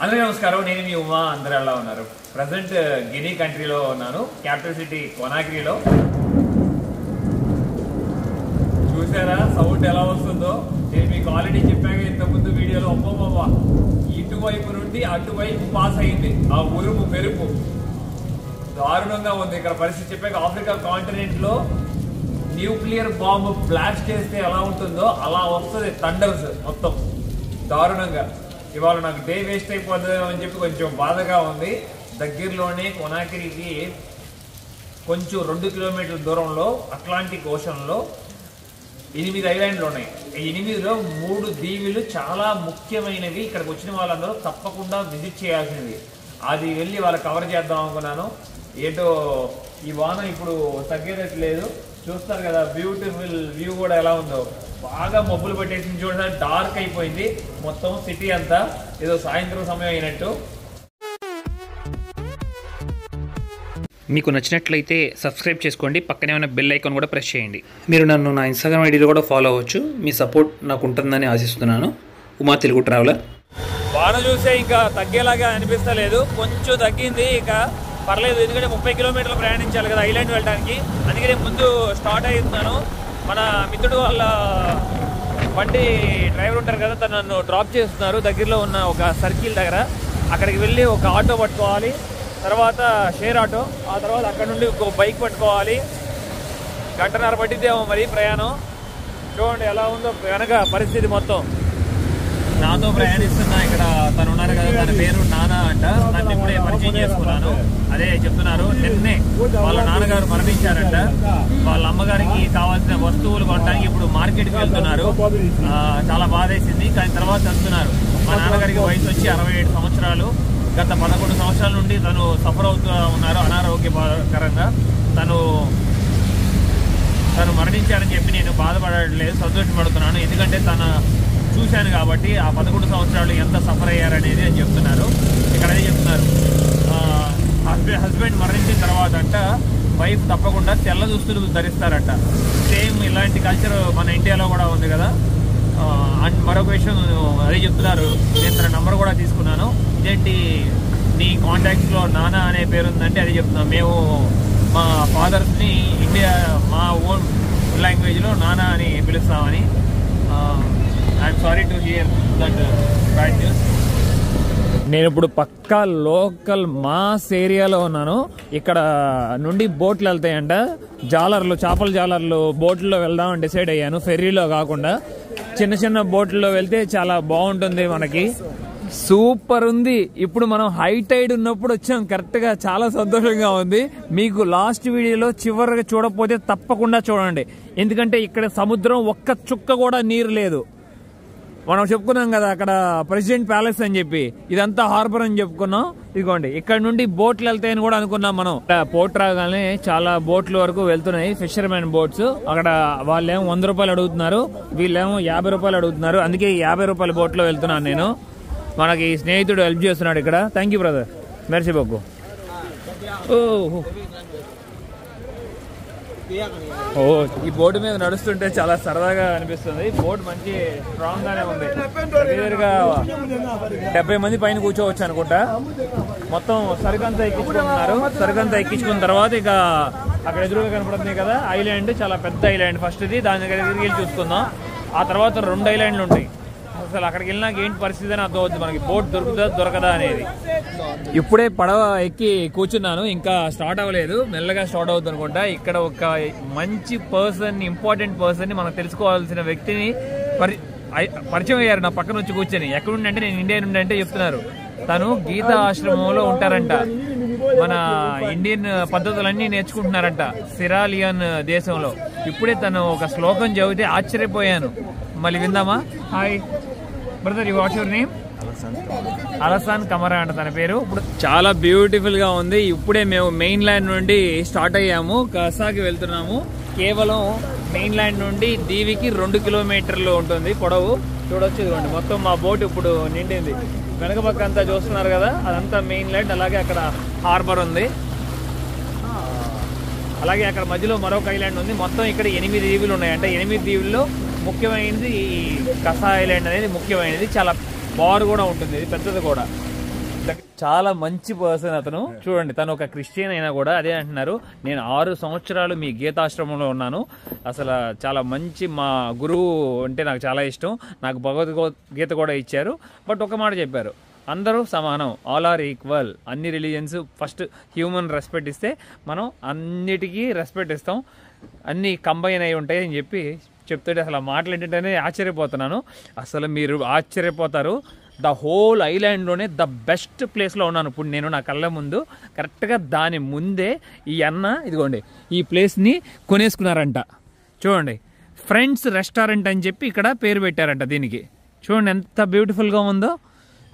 Hello, I am Andhra. Present Guinea country, capital city Guanagrelo. Sound I already in the video. Africa continent nuclear bomb blast case thunders. If you have a day waste, you can use Baga. The Girlone, Conakry, 2 kilometers of Atlantic Ocean. Enemy island. Enemy is 3 deals. Chala Mukhyamayanavi, Karkuchinavala, Tapakunda, visit Chiashi. Adi really were covered at the Angonano. Yeto Ivana Ipu, Saket Ledo, Chusaka, beautiful view would allow though. Baga mobile protection journal, dark అయిపోయింది మొత్తం city anta edo సాయంత్రం సమయం అయినట్టు మీకు నచ్చినట్లయితే subscribe చేసుకోండి పక్కనే ఉన్న బెల్ ఐకాన్ కూడా ప్రెస్ చేయండి మీరు నన్ను నా Instagram ID లో కూడా ఫాలో అవ్వచ్చు మీ సపోర్ట్ నాకు ఉంటుందని ఆశిస్తున్నాను ఉమా తెలుగు ట్రావెలర్ వాన చూస్తే ఇంకా తగ్గేలాగా అనిపిస్తలేదు కొంచెం తగ్గింది ఇక పర్లేదు ఎందుకంటే 30 కిలోమీటర్ల ప్రయాణించాలి కదా ఐలాండ్ వెళ్ళడానికి అందుకే ముందు స్టార్ట్ అవుతున్నాను మన మిత్రుడు వాళ్ళ బండి డ్రైవర్ ఉంటారు కదా తను నన్ను డ్రాప్ చేస్తున్నారు దగ్గరలో ఉన్న ఒక సర్కిల్ దగ్గర అక్కడికి వెళ్ళి ఒక ఆటో పట్టుకోవాలి తర్వాత షేర్ ఆటో ఆ తర్వాత అక్కడ నుండి ఒక బైక్ పట్టుకోవాలి గంటన్నర పట్టిద్దేమో మరి ప్రయాణం చూడండి ఎలా ఉందో వెనక పరిస్థితి మొత్తం నాతో ప్రయాణిస్తున్నా ఇక్కడ తను ఉన్నారు కదా తన పేరు నానా అంట నన్ను ఇప్పుడే పరిచయం చేసుకున్నాను అదే చెప్తున్నారు నిన్నే వాళ్ళ నాన్నగారు మరణించారంట వాళ్ళ అమ్మగారికి కావాల్సిన వస్తువులు కొనడానికి ఇప్పుడు మార్కెట్కి వెళ్తున్నారు చాలా బాధ వేసింది కానీ తర్వాత వస్తున్నారు మా నాన్నగారికి వయసు వచ్చి 67 సంవత్సరాలు గత 11 సంవత్సరాల నుండి తను సఫర్ అవుతూ ఉన్నారు అనారోగ్యకరంగా తను తను మరణించారని చెప్పి నేను బాధపడట్లేదు సంతోషపడుతున్నాను ఎందుకంటే తన చూశాను కాబట్టి ఆ 11 సంవత్సరాలు ఎంత సఫర్ అయ్యారనేది అని చెప్తున్నారు ఇక్కడనే చెప్తున్నారు హస్బెండ్ మరణించిన తర్వాత అంట వైఫ్ తప్పకుండా తెల్ల దుస్తులు ధరిస్తారట సేమ్ ఇలాంటి కల్చర్ మన ఇండియాలో కూడా ఉంది కదా అండ్ మరొక విషయం అదే చెప్తున్నారు నేను తన నెంబర్ కూడా తీసుకున్నాను ఇదేంటి నీ కాంటాక్ట్స్లో నానా అనే పేరు ఉందంటే అదే చెప్తున్నాం మేము మా ఫాదర్స్ని ఇండియా మా ఓన్ లాంగ్వేజ్లో నానా అని పిలుస్తామని I'm sorry to hear that bad news. నేను ఇప్పుడు పక్కా లోకల్ మాస్ ఏరియాలో ఉన్నాను ఇక్కడ నుండి బోట్లు వెళ్తాయంట జాలర్లు చేపల జాలర్లు బోట్లో వెళ్దామని డిసైడ్ అయ్యాను ఫెర్రీలో కాకుండా చిన్న చిన్న బోట్లో వెళ్తే చాలా బాగుంటుంది మనకి సూపర్ ఉంది ఇప్పుడు మనం హై టైడ్ ఉన్నప్పుడు వచ్చాం కరెక్ట్గా చాలా సంతోషంగా ఉంది మీకు లాస్ట్ వీడియోలో చివరిగా చూడకపోతే తప్పకుండా చూడండి ఎందుకంటే ఇక్కడ సముద్రం ఒక్క చుక్క కూడా నీరు లేదు మనం చెప్పుకున్నాం కదా అక్కడ ప్రెసిడెంట్ ప్యాలెస్ అని చెప్పి ఇదంతా హార్బర్ అని చెప్పుకున్నాం ఇదిగోండి ఇక్కడ నుండి బోట్లు వెళ్తాయని కూడా అనుకున్నాం మనం పోర్ట్ రాగానే చాలా బోట్ల వరకు వెళ్తున్నాయి ఫిషర్మెన్ బోట్స్ అక్కడ వాళ్ళేమో 100 రూపాయలు అడుగుతున్నారు వీళ్ళేమో 50 రూపాయలు అడుగుతున్నారు అందుకే 50 రూపాయల బోట్లో వెళ్తున్నాను నేను మనకి స్నేహితుడు హెల్ప్ చేస్తున్నాడు ఇక్కడ థ్యాంక్ యూ బ్రదర్ మెర్సీ బొక్కు ఓ ఈ బోర్డు మీద నడుస్తుంటే చాలా సరదాగా అనిపిస్తుంది బోర్డు మంచి స్ట్రాంగ్ గానే ఉంది దగ్గరగా 70 మంది పైన కూర్చోవచ్చు అనుకుంటా మొత్తం సరుకంతా ఎక్కించుకుంటున్నారు సరుకంతా ఎక్కించుకున్న తర్వాత ఇక అక్కడ ఎదురుగా కనపడుతుంది కదా ఐలాండ్ చాలా పెద్ద ఐలాండ్ ఫస్ట్ ఇది దాని దగ్గర దగ్గరికి వెళ్ళి చూసుకుందాం ఆ తర్వాత 2 ఐలాండ్లు ఉంటాయి అసలు అక్కడికి వెళ్ళినాక ఏంటి పరిస్థితి అని అర్థం అవుతుంది మనకి బోట్ దొరుకుతుందా దొరకదా అనేది ఇప్పుడే పడవ ఎక్కి కూర్చున్నాను ఇంకా స్టార్ట్ అవ్వలేదు మెల్లగా స్టార్ట్ అవుతుంది అనుకుంటా ఇక్కడ ఒక మంచి పర్సన్ ఇంపార్టెంట్ పర్సన్ మనం తెలుసుకోవాల్సిన వ్యక్తిని పరిచయం అయ్యారు నా పక్కన వచ్చి కూర్చొని ఎక్కడుండి అంటే నేను ఇండియా నుండి అంటే చెప్తున్నారు తను గీతా ఆశ్రమంలో ఉంటారంట మన ఇండియన్ పద్ధతులన్నీ నేర్చుకుంటున్నారంట సిరాలియన్ దేశంలో ఇప్పుడే తను ఒక శ్లోకం చదివితే ఆశ్చర్యపోయాను మళ్ళీ విందామా hi brother what your name అలసాన్ Kamara అంట తన పేరు ఇప్పుడు చాలా బ్యూటిఫుల్ గా ఉంది ఇప్పుడే మేము మెయిన్ ల్యాండ్ నుండి స్టార్ట్ అయ్యాము కసాకి వెళ్తున్నాము కేవలం మెయిన్ ల్యాండ్ నుండి దీవికి 2 కిలోమీటర్లు ఉంటుంది పొడవు చూడొచ్చు ఇదిగోండి మొత్తం మా బోట్ ఇప్పుడు నిండింది వెనక పక్క అంతా చూస్తున్నారు కదా అదంతా మెయిన్ ల్యాండ్ అలాగే అక్కడ హార్బర్ ఉంది అలాగే అక్కడ మధ్యలో మరొక ఐలాండ్ ఉంది మొత్తం ఇక్కడ 8 దీవులు ఉన్నాయంట 8 దీవుల్లో ముఖ్యమైనది ఈ కసా ఐలాండ్ అనేది ముఖ్యమైనది చాలా బార్ కూడా ఉంటుంది పెద్దది కూడా చాలా మంచి పర్సన్ అతను. చూడండి, తను ఒక క్రిస్టియన్ అయినా కూడా అదే అంటున్నారు, నేను 6 సంవత్సరాలు మీ గీతాశ్రమంలో ఉన్నాను, అసలు చాలా మంచి మా గురువు అంటే నాకు చాలా ఇష్టం, నాకు భగవద్గీత కూడా ఇచ్చారు. బట్ ఒక మాట చెప్పారు, అందరూ సమానం, ఆల్ ఆర్ ఈక్వల్, అన్ని రిలీజియన్స్ ఫస్ట్ హ్యూమన్ రెస్పెక్ట్ ఇస్తే మనం అన్నిటికీ రెస్పెక్ట్ ఇస్తాం, అన్నీ కంబైన్ అయి ఉంటాయి అని చెప్పి చెప్తుంటే అసలు మాటలు ఏంటంటేనే ఆశ్చర్యపోతున్నాను. అసలు మీరు ఆశ్చర్యపోతారు, ద హోల్ ఐలాండ్లోనే ద బెస్ట్ ప్లేస్లో ఉన్నాను ఇప్పుడు నేను, నా కళ్ళ ముందు. కరెక్ట్గా దాని ముందే ఈ అన్న ఇదిగోండి ఈ ప్లేస్ని కొనేసుకున్నారంట. చూడండి, ఫ్రెండ్స్ రెస్టారెంట్ అని చెప్పి ఇక్కడ పేరు పెట్టారంట దీనికి. చూడండి ఎంత బ్యూటిఫుల్గా ఉందో.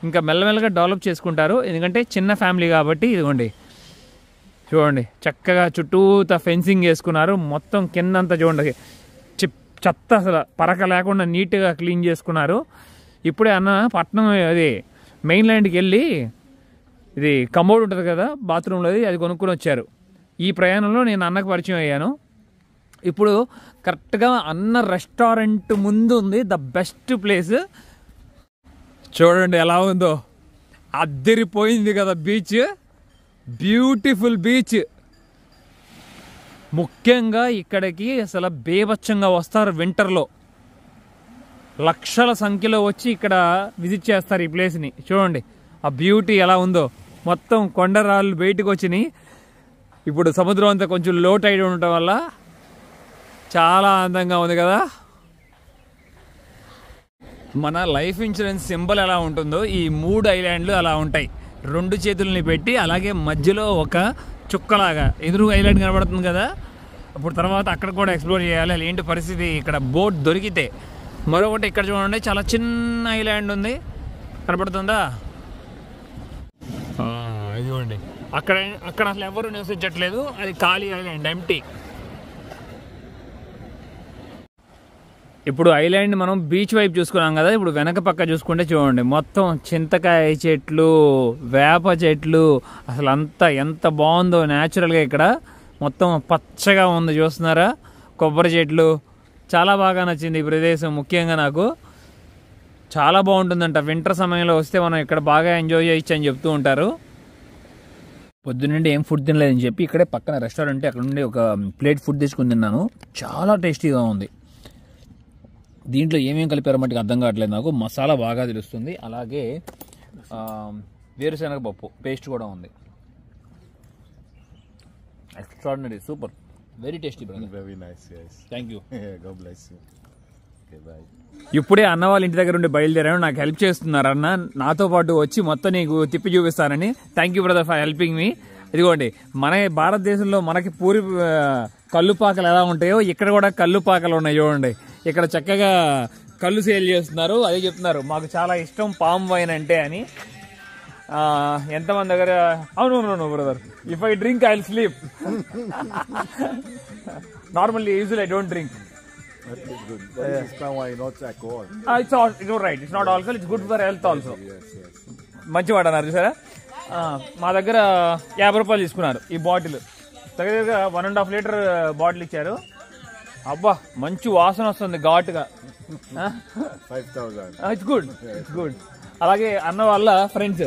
ఇంకా మెల్లమెల్లగా డెవలప్ చేసుకుంటారు ఎందుకంటే చిన్న ఫ్యామిలీ కాబట్టి. ఇదిగోండి చూడండి, చక్కగా చుట్టూత ఫెన్సింగ్ వేసుకున్నారు మొత్తం కింద అంతా. చూడండి చెత్త అసలు పరక లేకుండా నీట్గా క్లీన్ చేసుకున్నారు. ఇప్పుడే అన్న పట్నం అది మెయిన్ ల్యాండ్కి వెళ్ళి ఇది కమోడ్ ఉంటుంది కదా బాత్రూంలో, అది కొనుక్కొని వచ్చారు. ఈ ప్రయాణంలో నేను అన్నకు పరిచయం అయ్యాను. ఇప్పుడు కరెక్ట్గా అన్న రెస్టారెంట్ ముందు ఉంది ద బెస్ట్ ప్లేస్. చూడండి ఎలా ఉందో, అద్దరిపోయింది కదా బీచ్, బ్యూటిఫుల్ బీచ్. ముఖ్యంగా ఇక్కడికి అసలు బేభత్సంగా వస్తారు వింటర్లో, లక్షల సంఖ్యలో వచ్చి ఇక్కడ విజిట్ చేస్తారు ఈ ప్లేస్ని. చూడండి ఆ బ్యూటీ ఎలా ఉందో, మొత్తం కొండరాళ్ళు బయటకు వచ్చినాయి. ఇప్పుడు సముద్రం అంతా కొంచెం లోట్ అయి ఉండటం వల్ల చాలా అందంగా ఉంది కదా. మన లైఫ్ ఇన్సూరెన్స్ సింబల్ ఎలా ఉంటుందో ఈ 3 ఐలాండ్లు అలా ఉంటాయి, 2 చేతుల్ని పెట్టి. అలాగే మధ్యలో ఒక చుక్కలాగా ఎదురు ఐలాండ్ కనబడుతుంది కదా. ఇప్పుడు తర్వాత అక్కడ కూడా ఎక్స్ప్లోర్ చేయాలి, అది ఏంటి పరిస్థితి ఇక్కడ బోట్ దొరికితే. మరొకటి ఇక్కడ చూడండి, చాలా చిన్న ఐలాండ్ ఉంది, కనబడుతుందా? ఇదిగోండి అక్కడ, అక్కడ అసలు ఎవరు నివసించట్లేదు, అది ఖాళీ ఐలాండ్, ఎంటీ. ఇప్పుడు ఐలాండ్ మనం బీచ్ వైపు చూసుకున్నాం కదా, ఇప్పుడు వెనక పక్క చూసుకుంటే చూడండి మొత్తం చింతకాయ చెట్లు, వేప చెట్లు, అసలు అంతా ఎంత బాగుందో న్యాచురల్గా. ఇక్కడ మొత్తం పచ్చగా ఉంది, చూస్తున్నారా? కొబ్బరి చెట్లు. చాలా బాగా నచ్చింది ఈ ప్రదేశం ముఖ్యంగా నాకు, చాలా బాగుంటుందంట. వింటర్ సమయంలో వస్తే మనం ఇక్కడ బాగా ఎంజాయ్ చేయొచ్చు అని చెప్తూ ఉంటారు. పొద్దున్నండి ఏం ఫుడ్ తినలేదని చెప్పి ఇక్కడే పక్కన రెస్టారెంట్, అక్కడ నుండి ఒక ప్లేట్ ఫుడ్ తీసుకుని తిన్నాను, చాలా టేస్టీగా ఉంది. దీంట్లో ఏమేమి కలిపారో మటుకు అర్థం కావట్లేదు నాకు, మసాలా బాగా తెలుస్తుంది. అలాగే వేరుశనగ పప్పు పేస్ట్ కూడా ఉంది. Extraordinary, super, very tasty brother, very nice, thank you, God bless you. Okay bye. ఇప్పుడే అన్న వాళ్ళ ఇంటి దగ్గర ఉండి బయలుదేరాను, నాకు హెల్ప్ చేస్తున్నారు అన్న, నాతో పాటు వచ్చి మొత్తం నీకు తిప్పి చూపిస్తానని. Thank you brother for helping me. ఇదిగోండి మన భారతదేశంలో మనకి పూరి కల్లుపాకలు ఎలా ఉంటాయో ఇక్కడ కూడా కల్లుపాకలు ఉన్నాయి. చూడండి ఇక్కడ చక్కగా కళ్ళు సేల్ చేస్తున్నారు, అదే చెప్తున్నారు మాకు చాలా ఇష్టం పామ్ వైన్ అంటే అని. ఎంతమంది దగ్గర అవును brother, if I drink I will sleep, normally usual I don't drink, it's not alcohol, it's good for health also. మంచివాడు అన్నారు చూసారా. మా దగ్గర 50 రూపాయలు తీసుకున్నారు ఈ బాటిల్, దగ్గర దగ్గర 1.5 లీటర్ బాటిల్ ఇచ్చారు. అబ్బా మంచి వాసన వస్తుంది ఘాటుగా. It's good, it's good. అలాగే అన్న వాళ్ళ ఫ్రెండ్స్,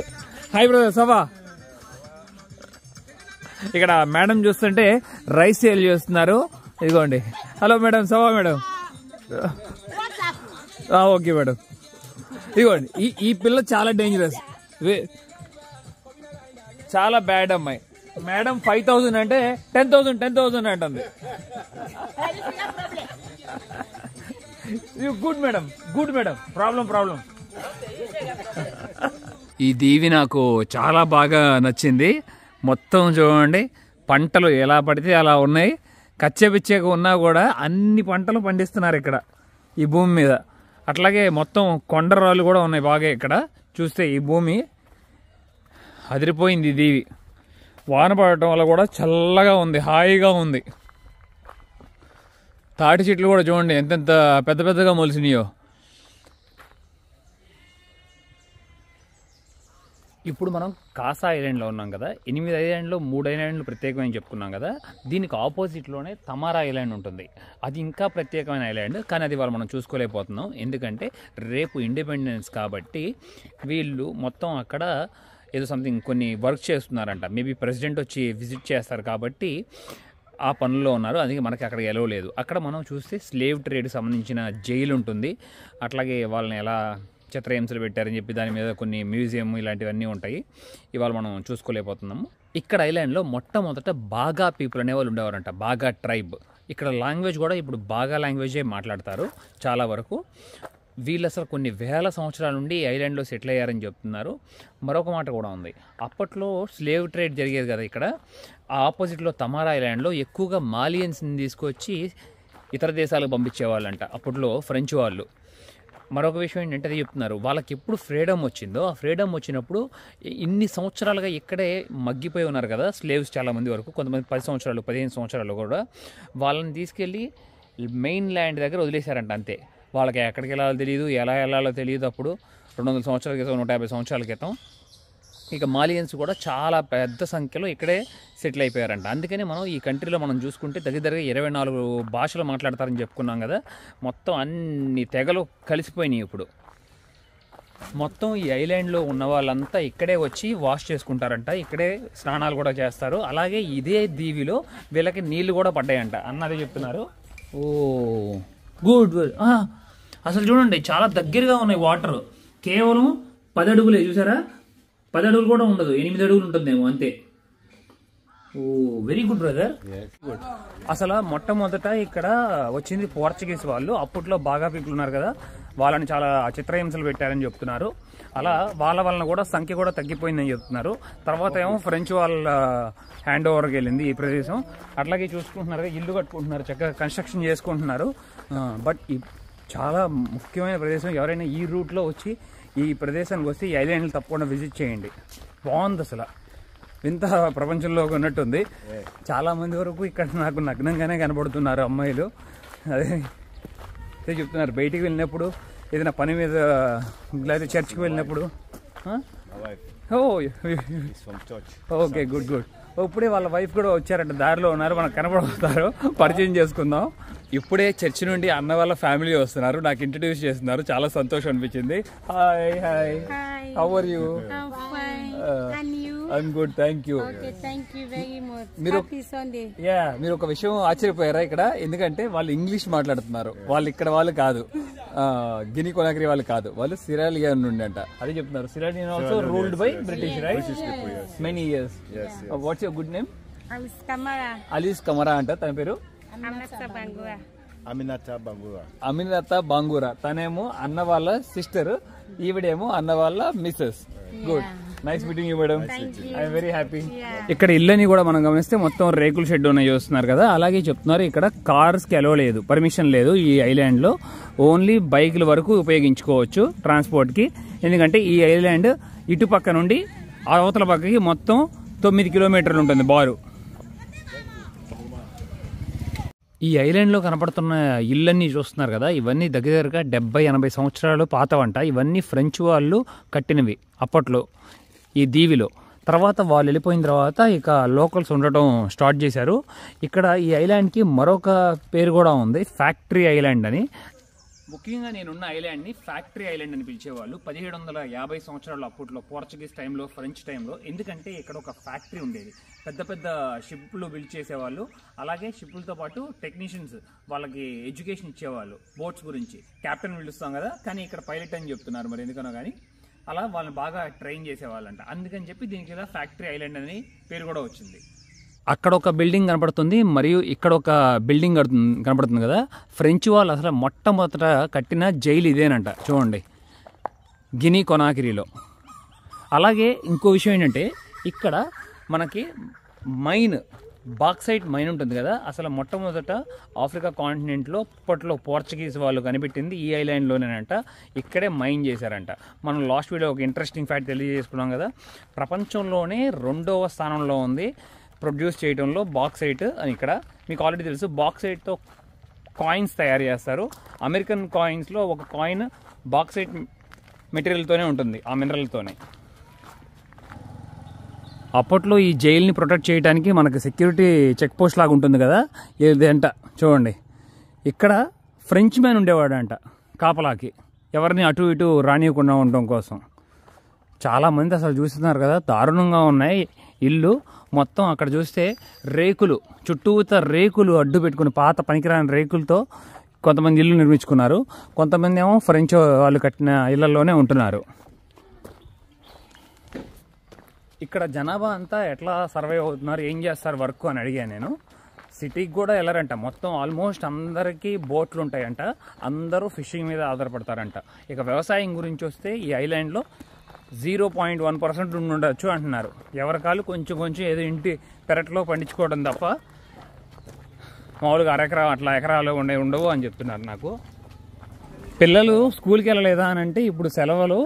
హాయ్ బ్రదర్ సభా. ఇక్కడ మేడం చూస్తుంటే రైస్ సేల్ చేస్తున్నారు. ఇదిగోండి, హలో మేడం, సభా మేడం, ఓకే మేడం. ఇదిగోండి ఈ పిల్ల చాలా డేంజరస్, చాలా బ్యాడ్ అమ్మాయి. మేడం 5000 అంటే 10,000 అంటుంది. Good madam, good madam, problem. ఈ దీవి నాకు చాలా బాగా నచ్చింది. మొత్తం చూడండి పంటలు ఎలా పడితే అలా ఉన్నాయి, కచ్చబిచ్చగా ఉన్నా కూడా అన్ని పంటలు పండిస్తున్నారు ఇక్కడ ఈ భూమి మీద. అట్లాగే మొత్తం కొండరాళ్ళు కూడా ఉన్నాయి బాగా ఇక్కడ చూస్తే. ఈ భూమి అదిరిపోయింది. దీవి వాన పడటం వల్ల కూడా చల్లగా ఉంది, హాయిగా ఉంది. తాటి చెట్లు కూడా చూడండి ఎంతెంత పెద్దగా మొలిసినాయో. ఇప్పుడు మనం కాసా ఐలాండ్లో ఉన్నాం కదా, 8 ఐలాండ్లో 3 ఐలాండ్లు ప్రత్యేకమైన చెప్పుకున్నాం కదా. దీనికి ఆపోజిట్లోనే తమారా ఐలాండ్ ఉంటుంది, అది ఇంకా ప్రత్యేకమైన ఐలాండ్, కానీ అది వాళ్ళు మనం చూసుకోలేకపోతున్నాం ఎందుకంటే రేపు ఇండిపెండెన్స్ కాబట్టి. వీళ్ళు మొత్తం అక్కడ ఏదో సంథింగ్ కొన్ని వర్క్ చేస్తున్నారంట, మేబీ ప్రెసిడెంట్ వచ్చి విజిట్ చేస్తారు కాబట్టి ఆ పనుల్లో ఉన్నారు, అందుకే మనకి అక్కడ ఎలవ్ లేదు. అక్కడ మనం చూస్తే స్లేవ్ ట్రేడ్కి సంబంధించిన జైలు ఉంటుంది, అట్లాగే వాళ్ళని ఎలా చిత్రహింసలు పెట్టారని చెప్పి దాని మీద కొన్ని మ్యూజియం ఇలాంటివన్నీ ఉంటాయి. ఇవాళ మనం చూసుకోలేకపోతున్నాము. ఇక్కడ ఐలాండ్లో మొట్టమొదట బాగా పీపుల్ అనేవాళ్ళు ఉండేవారంట, బాగా ట్రైబ్. ఇక్కడ లాంగ్వేజ్ కూడా ఇప్పుడు బాగా లాంగ్వేజే మాట్లాడతారు చాలా వరకు. వీళ్ళు అసలు కొన్ని వేల సంవత్సరాల నుండి ఐలాండ్లో సెటిల్ అయ్యారని చెప్తున్నారు. మరొక మాట కూడా ఉంది, అప్పట్లో స్లేవ్ ట్రేడ్ జరిగేది కదా ఇక్కడ, ఆ ఆపోజిట్లో తమారా ఐలాండ్లో ఎక్కువగా మాలియన్స్ని తీసుకొచ్చి ఇతర దేశాలకు పంపించేవాళ్ళంట అప్పట్లో ఫ్రెంచ్ వాళ్ళు. మరొక విషయం ఏంటంటే అది చెప్తున్నారు, వాళ్ళకి ఎప్పుడు ఫ్రీడమ్ వచ్చిందో ఆ ఫ్రీడమ్ వచ్చినప్పుడు ఇన్ని సంవత్సరాలుగా ఇక్కడే మగ్గిపోయి ఉన్నారు కదా స్లేవ్స్ చాలామంది వరకు, కొంతమంది 10 సంవత్సరాలు 15 సంవత్సరాలు కూడా, వాళ్ళని తీసుకెళ్ళి మెయిన్ ల్యాండ్ దగ్గర వదిలేశారంట అంతే. వాళ్ళకి ఎక్కడికి వెళ్ళాలో తెలియదు, ఎలా వెళ్ళాలో తెలియదు. అప్పుడు 200 సంవత్సరాల క్రితం, 150 సంవత్సరాల క్రితం ఇక మాలియన్స్ కూడా చాలా పెద్ద సంఖ్యలో ఇక్కడే సెటిల్ అయిపోయారంట. అందుకని మనం ఈ కంట్రీలో మనం చూసుకుంటే దగ్గర 24 భాషలు మాట్లాడతారని చెప్పుకున్నాం కదా, మొత్తం అన్ని తెగలు కలిసిపోయినాయి ఇప్పుడు. మొత్తం ఈ ఐలాండ్లో ఉన్న వాళ్ళంతా ఇక్కడే వచ్చి వాష్ చేసుకుంటారంట, ఇక్కడే స్నానాలు కూడా చేస్తారు. అలాగే ఇదే దీవిలో వీళ్ళకి నీళ్లు కూడా పడ్డాయంట అన్నది చెప్తున్నారు. ఓ గుడ్, అసలు చూడండి చాలా దగ్గరగా ఉన్నాయి వాటర్, కేవలం 10 అడుగులే చూసారా, 10 అడుగులు కూడా ఉండదు, 8 అడుగులు ఉంటుందేమో అంతే. Oh very good brother, good. అసలు మొట్టమొదట ఇక్కడ వచ్చింది పోర్చుగీస్ వాళ్ళు, అప్పట్లో బాగా పీపుల్ ఉన్నారు కదా వాళ్ళని చాలా చిత్రహింసలు పెట్టారని చెప్తున్నారు. అలా వాళ్ళ వలన కూడా సంఖ్య కూడా తగ్గిపోయిందని చెప్తున్నారు. తర్వాత ఏమో ఫ్రెంచ్ వాళ్ళ హ్యాండ్ ఓవర్కి వెళ్ళింది ఈ ప్రదేశం. అట్లాగే చూసుకుంటున్నారు, ఇల్లు కట్టుకుంటున్నారు, చక్కగా కన్స్ట్రక్షన్ చేసుకుంటున్నారు. బట్ ఈ చాలా ముఖ్యమైన ప్రదేశం, ఎవరైనా ఈ రూట్లో వచ్చి ఈ ప్రదేశానికి వస్తే ఈ ఐలాండ్లు తప్పకుండా విజిట్ చేయండి. బాగుంది అసలు, ఇంత ప్రపంచంలో ఉన్నట్టుంది. చాలామంది వరకు ఇక్కడ నాకు నగ్నంగానే కనబడుతున్నారు అమ్మాయిలు, అదే అదే చెప్తున్నారు. బయటికి వెళ్ళినప్పుడు ఏదైనా పని మీద లేదా చర్చ్కి వెళ్ళినప్పుడు, ఓకే గుడ్ గుడ్. ఇప్పుడే వాళ్ళ వైఫ్ కూడా వచ్చారంటే దారిలో ఉన్నారు, మనకు కనబడతారు, పరిచయం చేసుకుందాం. ఇప్పుడే చర్చి నుండి అన్న వాళ్ళ ఫ్యామిలీ వస్తున్నారు, నాకు ఇంట్రడ్యూస్ చేస్తున్నారు, చాలా సంతోషం అనిపించింది. Hi hi, how are you? I'm good, thank you. మీరు ఒక విషయం ఆశ్చర్యపోయారా ఇక్కడ, ఎందుకంటే వాళ్ళు ఇంగ్లీష్ మాట్లాడుతున్నారు, వాళ్ళు ఇక్కడ వాళ్ళు కాదు, గిని కొనాక్రీ వాళ్ళు కాదు, వాళ్ళు సిరియా లియోన్ నుండి అంట, అదే చెప్తున్నారు. Sierra Leone also ruled by British right many years. What's your good name? Alice Kamara అంట, తన పేరు అమినత బాంగూరా, తనేమో అన్న వాళ్ళ సిస్టర్, ఈవిడేమో అన్న వాళ్ళ missus. Good, nice meeting you madam, I'm very happy. ఇక్కడ ఇళ్ళని కూడా మనం గమనిస్తే మొత్తం రేకుల షెడ్ ఉన్నాయి చూస్తున్నారు కదా. అలాగే చెప్తున్నారు ఇక్కడ కార్స్కి అలో లేదు, పర్మిషన్ లేదు ఈ ఐలాండ్లో, ఓన్లీ బైకుల వరకు ఉపయోగించుకోవచ్చు ట్రాన్స్పోర్ట్కి. ఎందుకంటే ఈ ఐలాండ్ ఇటుపక్క నుండి అవతల పక్కకి మొత్తం 9 కిలోమీటర్లు ఉంటుంది బారు. ఈ ఐలాండ్లో కనపడుతున్న ఇళ్ళన్నీ చూస్తున్నారు కదా, ఇవన్నీ దగ్గరగా 70-80 సంవత్సరాలు పాతవంట. ఇవన్నీ ఫ్రెంచ్ వాళ్ళు కట్టినవి అప్పట్లో ఈ దీవిలో. తర్వాత వాళ్ళు వెళ్ళిపోయిన తర్వాత ఇక లోకల్స్ ఉండటం స్టార్ట్ చేశారు. ఇక్కడ ఈ ఐలాండ్కి మరొక పేరు కూడా ఉంది, ఫ్యాక్టరీ ఐలాండ్ అని. ముఖ్యంగా నేనున్న ఐలాండ్ని ఫ్యాక్టరీ ఐలాండ్ అని పిలిచేవాళ్ళు 1750 సంవత్సరాలు అప్పట్లో పోర్చుగీస్ టైంలో, ఫ్రెంచ్ టైంలో. ఎందుకంటే ఇక్కడ ఒక ఫ్యాక్టరీ ఉండేది, పెద్ద పెద్ద షిప్లు బిల్డ్ చేసేవాళ్ళు. అలాగే షిప్లతో పాటు టెక్నీషియన్స్ వాళ్ళకి ఎడ్యుకేషన్ ఇచ్చేవాళ్ళు, బోట్స్ గురించి. కెప్టెన్ పిలుస్తాం కదా, కానీ ఇక్కడ పైలట్ అని చెప్తున్నారు మరి ఎందుకనో కానీ. అలా వాళ్ళని బాగా ట్రైన్ చేసేవాళ్ళంట, అందుకని చెప్పి దీనికి ఇలా ఫ్యాక్టరీ ఐలాండ్ అని పేరు కూడా వచ్చింది. అక్కడ ఒక బిల్డింగ్ కనపడుతుంది, మరియు ఇక్కడ ఒక బిల్డింగ్ కనపడుతుంది కదా. ఫ్రెంచ్ వాళ్ళు అసలు మొట్టమొదట కట్టిన జైలు ఇదేనంట చూడండి, గిని కొనాక్రీలో. అలాగే ఇంకో విషయం ఏంటంటే ఇక్కడ మనకి మైన్, బాక్సైట్ మైన్ ఉంటుంది కదా. అసలు మొట్టమొదట ఆఫ్రికా కాంటినెంట్లో అప్పట్లో పోర్చుగీస్ వాళ్ళు కనిపెట్టింది ఈ ఐలాండ్లోనేనంట, ఇక్కడే మైన్ చేశారంట. మనం లాస్ట్ వీడియో ఒక ఇంట్రెస్టింగ్ ఫ్యాక్ట్ తెలియజేసుకున్నాం కదా, ప్రపంచంలోనే 2వ స్థానంలో ఉంది ప్రొడ్యూస్ చేయడంలో బాక్సైట్ అని. ఇక్కడ మీకు ఆల్రెడీ తెలుసు, బాక్సైట్తో కాయిన్స్ తయారు చేస్తారు. అమెరికన్ కాయిన్స్లో ఒక కాయిన్ బాక్సైట్ మెటీరియల్తోనే ఉంటుంది, ఆ మినరల్తోనే. అప్పట్లో ఈ జైల్ని ప్రొటెక్ట్ చేయడానికి మనకు సెక్యూరిటీ చెక్ పోస్ట్ లాగా ఉంటుంది కదా, ఇదంట చూడండి. ఇక్కడ ఫ్రెంచ్ మ్యాన్ ఉండేవాడంట కాపలాకి, ఎవరిని అటు ఇటు రానియకుండా ఉండడం కోసం. చాలా మంది అసలు చూస్తున్నారు కదా, దారుణంగా ఉన్నాయి ఇల్లు మొత్తం. అక్కడ చూస్తే రేకులు, చుట్టూత రేకులు అడ్డు పెట్టుకుని పాత పనికిరాని రేకులతో కొంతమంది ఇల్లు నిర్మించుకున్నారు. కొంతమంది ఏమో ఫ్రెంచ్ వాళ్ళు కట్టిన ఇళ్లలోనే ఉంటున్నారు. ఇక్కడ జనాభా అంతా ఎట్లా సర్వైవ్ అవుతున్నారు, ఏం చేస్తారు వర్క్ అని అడిగాను నేను. సిటీకి కూడా వెళ్ళారంట, మొత్తం ఆల్మోస్ట్ అందరికీ బోట్లు ఉంటాయంట, అందరూ ఫిషింగ్ మీద ఆధారపడతారంట. ఇక వ్యవసాయం గురించి వస్తే ఈ ఐలాండ్లో 0.1% ఉండొచ్చు అంటున్నారు. ఎవరికాలు కొంచెం కొంచెం ఏదో ఇంటి పెరట్లో పండించుకోవడం తప్ప మామూలుగా అరెకరా అట్లా ఎకరాలు ఉండవు అని చెప్తున్నారు నాకు. పిల్లలు స్కూల్కి వెళ్ళలేదా అని అంటే ఇప్పుడు సెలవులు.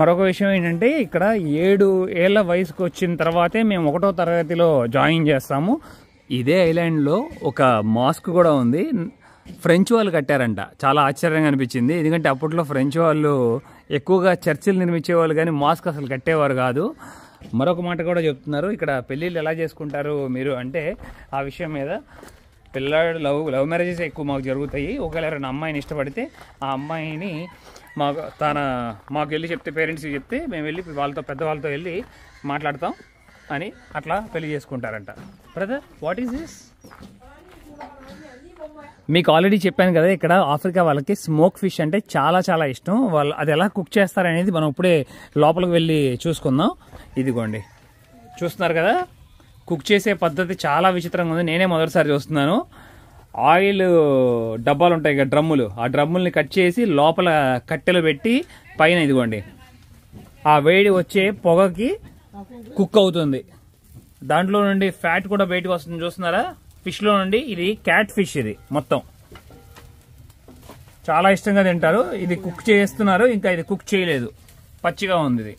మరొక విషయం ఏంటంటే ఇక్కడ 7 ఏళ్ల వయసుకు వచ్చిన తర్వాతే మేము 1వ తరగతిలో జాయిన్ చేస్తాము. ఇదే ఐలాండ్లో ఒక మాస్క్ కూడా ఉంది, ఫ్రెంచ్ వాళ్ళు కట్టారంట. చాలా ఆశ్చర్యంగా అనిపించింది, ఎందుకంటే అప్పట్లో ఫ్రెంచ్ వాళ్ళు ఎక్కువగా చర్చిలు నిర్మించేవాళ్ళు, కానీ మాస్క్ అసలు కట్టేవారు కాదు. మరొక మాట కూడా చెప్తున్నారు, ఇక్కడ పెళ్ళిళ్ళు ఎలా చేసుకుంటారు మీరు అంటే ఆ విషయం మీద పిల్లాడు లవ్ మ్యారేజెస్ ఎక్కువ మాకు జరుగుతాయి. ఒకవేళ ఎవరైనా అమ్మాయిని ఇష్టపడితే ఆ అమ్మాయిని మాకు వెళ్ళి చెప్తే, పేరెంట్స్కి చెప్తే మేము వెళ్ళి పెద్దవాళ్ళతో వెళ్ళి మాట్లాడతాం అని అట్లా పెళ్లి చేసుకుంటారంట. Brother, what is this? మీకు ఆల్రెడీ చెప్పాను కదా, ఇక్కడ ఆఫ్రికా వాళ్ళకి స్మోక్ ఫిష్ అంటే చాలా చాలా ఇష్టం. వాళ్ళు అది ఎలా కుక్ చేస్తారనేది మనం ఇప్పుడే లోపలికి వెళ్ళి చూసుకుందాం. ఇదిగోండి, చూస్తున్నారు కదా, కుక్ చేసే పద్ధతి చాలా విచిత్రంగా ఉంది. నేనే మొదటిసారి చూస్తున్నాను. ఆయిల్ డబ్బాలు ఉంటాయి కదా, డ్రమ్ములు, ఆ డ్రమ్ముల్ని కట్ చేసి లోపల కట్టెలు పెట్టి పైన ఇదిగోండి ఆ వేడి వచ్చే పొగకి కుక్ అవుతుంది. దాంట్లో నుండి ఫ్యాట్ కూడా బయటకు వస్తుంది, చూస్తున్నారా ఫిష్లో నుండి. ఇది క్యాట్ ఫిష్, ఇది మొత్తం చాలా ఇష్టంగా తింటారు. ఇది కుక్ చేస్తున్నారు, ఇంకా ఇది కుక్ చేయలేదు, పచ్చిగా ఉంది ఇది.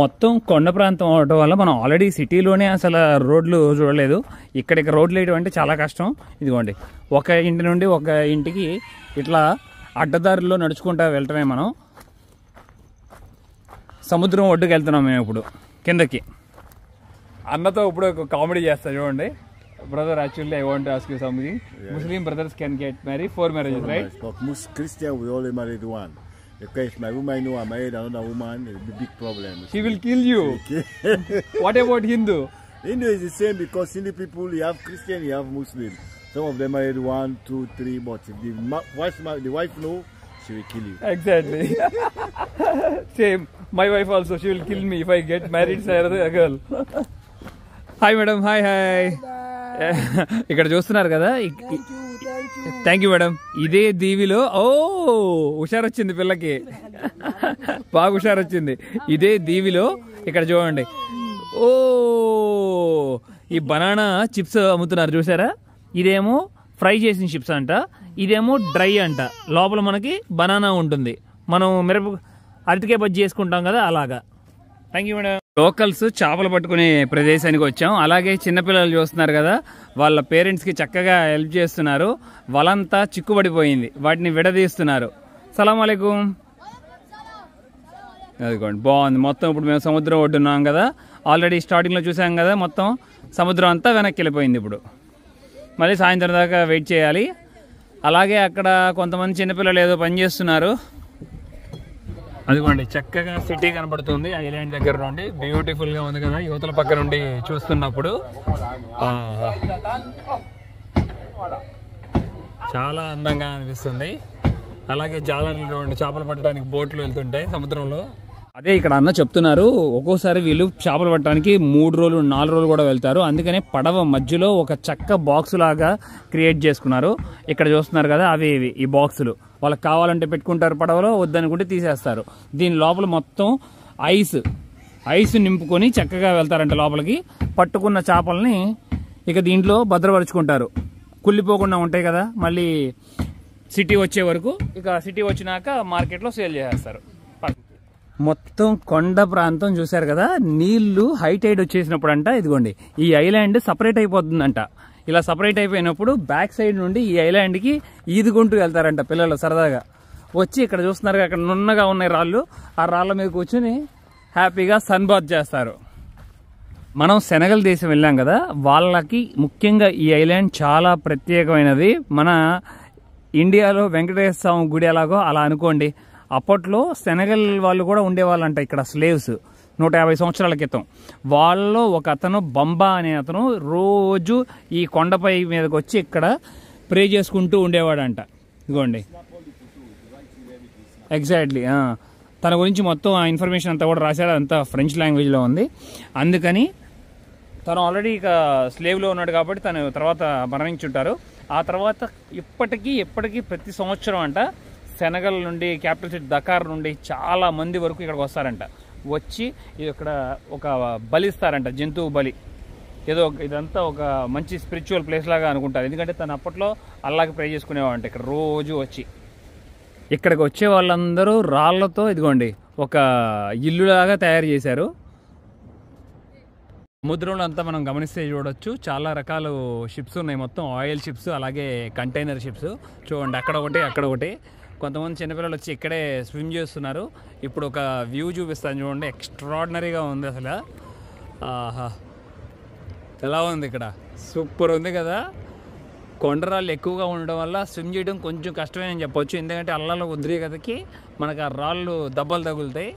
మొత్తం కొండ ప్రాంతం అవడం వల్ల మనం ఆల్రెడీ సిటీలోనే అసలు రోడ్లు చూడలేదు. ఇక్కడికి రోడ్లు వేయడం అంటే చాలా కష్టం. ఇదిగోండి, ఒక ఇంటి నుండి ఒక ఇంటికి ఇట్లా అడ్డదారుల్లో నడుచుకుంటూ వెళ్ళటమే. మనం సముద్రం ఒడ్డుకు వెళ్తున్నాం మేము ఇప్పుడు కిందకి. అన్నతో ఇప్పుడు ఒక కామెడీ చేస్తాను చూడండి. Brother, actually I want to ask you something. Muslim brothers can get married 4 marriages, right? Christian we only married one. Okay, if my woman know I married another woman, it will be big problem. She will kill you. What about Hindu? Hindu is the same, because Hindu people, you have Christian, you have Muslim. Some of them married 1, 2, 3, but if the wife know, she will kill you. Exactly. Same. My wife also, she will kill me if I get married to a girl. Hi madam, hi. ఇక్కడ చూస్తున్నారు కదా. Thank you madam. ఇదే దీవిలో హుషారు వచ్చింది పిల్లకి, బాగా హుషారు వచ్చింది. ఇదే దీవిలో ఇక్కడ చూడండి, ఈ బనానా చిప్స్ అమ్ముతున్నారు చూసారా. ఇదేమో ఫ్రై చేసిన చిప్స్ అంట, ఇదేమో డ్రై అంట. లోపల మనకి బనానా ఉంటుంది, మనం అరటికాయ బజ్జీ చేసుకుంటాం కదా అలాగా. Thank you madam. లోకల్స్ చేపలు పట్టుకునే ప్రదేశానికి వచ్చాం. అలాగే చిన్నపిల్లలు చూస్తున్నారు కదా, వాళ్ళ పేరెంట్స్కి చక్కగా హెల్ప్ చేస్తున్నారు. వాళ్ళంతా చిక్కుబడిపోయింది, వాటిని విడదీస్తున్నారు. సలాం అలైకుం. అదిగోండి బాగుంది మొత్తం. ఇప్పుడు మేము సముద్రం ఒడ్డున్నాం కదా, ఆల్రెడీ స్టార్టింగ్లో చూసాం కదా, మొత్తం సముద్రం అంతా వెనక్కి వెళ్ళిపోయింది. ఇప్పుడు మళ్ళీ సాయంత్రం దాకా వెయిట్ చేయాలి. అలాగే అక్కడ కొంతమంది చిన్నపిల్లలు ఏదో పని చేస్తున్నారు. అదిగోండి చక్కగా సిటీ కనబడుతుంది ఐలాండ్ దగ్గర నుండి. బ్యూటిఫుల్ గా ఉంది కదా యువతల పక్క నుండి చూస్తున్నప్పుడు. చాలా అందంగా అనిపిస్తుంది. అలాగే జాలర్లు చేపలు పట్టడానికి బోట్లు వెళ్తుంటాయి సముద్రంలో. అదే ఇక్కడ అన్న చెప్తున్నారు, ఒక్కోసారి వీళ్ళు చేపలు పట్టడానికి 3 రోజులు 4 రోజులు కూడా వెళ్తారు. అందుకనే పడవ మధ్యలో ఒక చెక్క బాక్స్ లాగా క్రియేట్ చేసుకున్నారు. ఇక్కడ చూస్తున్నారు కదా, అవి ఇవి ఈ బాక్సులు వాళ్ళకి కావాలంటే పెట్టుకుంటారు, పడవలో వద్దనుకుంటే తీసేస్తారు. దీని లోపల మొత్తం ఐస్ నింపుకొని చక్కగా వెళ్తారంట లోపలికి. పట్టుకున్న చేపల్ని ఇక దీంట్లో భద్రపరుచుకుంటారు, కుళ్ళిపోకుండా ఉంటాయి కదా. మళ్ళీ సిటీ వచ్చే వరకు, ఇక సిటీ వచ్చినాక మార్కెట్లో సేల్ చేసేస్తారు. మొత్తం కొండ ప్రాంతం చూశారు కదా. నీళ్లు హైటైడ్ వచ్చేసినప్పుడు అంట ఇదిగోండి ఈ ఐలాండ్ సపరేట్ అయిపోతుందంట. ఇలా సపరేట్ అయిపోయినప్పుడు బ్యాక్ సైడ్ నుండి ఈ ఐలాండ్కి ఈదుకుంటూ వెళ్తారంట పిల్లలు సరదాగా వచ్చి. ఇక్కడ చూస్తున్నారు అక్కడ నున్నగా ఉన్నాయి రాళ్ళు, ఆ రాళ్ళ మీద కూర్చొని హ్యాపీగా సన్ బాత్ చేస్తారు. మనం సెనగల్ దేశం వెళ్ళాం కదా, వాళ్ళకి ముఖ్యంగా ఈ ఐలాండ్ చాలా ప్రత్యేకమైనది. మన ఇండియాలో వెంకటేశ్వర స్వామి గుడి ఎలాగో అలా అనుకోండి, అప్పట్లో సెనగల్ వాళ్ళు కూడా ఉండేవాళ్ళంట ఇక్కడ స్లేవ్స్ 150 సంవత్సరాల క్రితం. వాళ్ళలో ఒక అతను బంబా అనే అతను రోజు ఈ కొండపై మీదకి వచ్చి ఇక్కడ ప్రే చేసుకుంటూ ఉండేవాడంట. ఇదిగోండి ఎగ్జాక్ట్లీ తన గురించి మొత్తం ఆ ఇన్ఫర్మేషన్ అంతా కూడా రాశారు, అంతా ఫ్రెంచ్ లాంగ్వేజ్లో ఉంది. అందుకని తను ఆల్రెడీ ఇక స్లేవ్లో ఉన్నాడు కాబట్టి తను తర్వాత మరణించుంటారు. ఆ తర్వాత ఇప్పటికీ ప్రతి సంవత్సరం అంట సెనగల్ నుండి క్యాపిటల్ సిటీ దకార్ నుండి చాలా మంది వరకు ఇక్కడికి వస్తారంట. వచ్చి ఇక్కడ ఒక బలిస్తారంట, జంతువు బలి. ఏదో ఇదంతా ఒక మంచి స్పిరిచువల్ ప్లేస్ లాగా అనుకుంటారు, ఎందుకంటే తను అప్పట్లో అల్లాకి ప్రే చేసుకునేవాడంట. ఇక్కడ రోజు వచ్చి ఇక్కడికి వచ్చే వాళ్ళందరూ రాళ్లతో ఇదిగోండి ఒక ఇల్లులాగా తయారు చేశారు. సముద్రంలో అంతా మనం గమనిస్తే చూడొచ్చు, చాలా రకాల షిప్స్ ఉన్నాయి, మొత్తం ఆయిల్ షిప్స్ అలాగే కంటైనర్ షిప్స్. చూడండి అక్కడ ఒకటి అక్కడ ఒకటి. కొంతమంది చిన్నపిల్లలు వచ్చి ఇక్కడే స్విమ్ చేస్తున్నారు. ఇప్పుడు ఒక వ్యూ చూపిస్తాను చూడండి, ఎక్స్ట్రాడినరీగా ఉంది అసలు. ఆహా ఎలా ఉంది ఇక్కడ, సూపర్ ఉంది కదా. కొండరాళ్ళు ఎక్కువగా ఉండడం వల్ల స్విమ్ చేయడం కొంచెం కష్టమే అని చెప్పొచ్చు, ఎందుకంటే అల్లాలో ఉద్రే కదకి మనకు ఆ రాళ్ళు దెబ్బలు తగులుతాయి.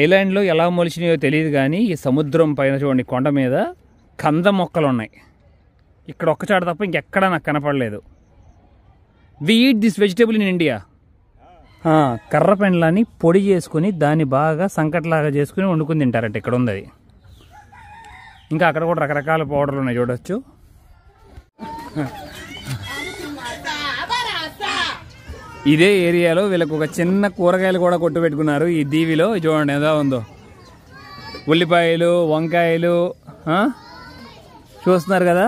ఐలాండ్లో ఎలా మొలిచినాయో తెలియదు కానీ ఈ సముద్రం పైన చూడండి కొండ మీద కంద మొక్కలు ఉన్నాయి. ఇక్కడ ఒక్కచాట తప్ప ఇంకెక్కడా నాకు కనపడలేదు. We eat this vegetable in India. కర్ర పెండ్లాన్ని పొడి చేసుకుని దాన్ని బాగా సంకట్లాగా చేసుకుని వండుకుని తింటారట. ఇక్కడ ఉంది అది. ఇంకా అక్కడ కూడా రకరకాల పౌడర్లు ఉన్నాయి చూడవచ్చు. ఇదే ఏరియాలో వీళ్ళకు ఒక చిన్న కూరగాయలు కూడా కొట్టు పెట్టుకున్నారు ఈ దీవిలో. చూడండి ఏదో ఉందో, ఉల్లిపాయలు వంకాయలు చూస్తున్నారు కదా.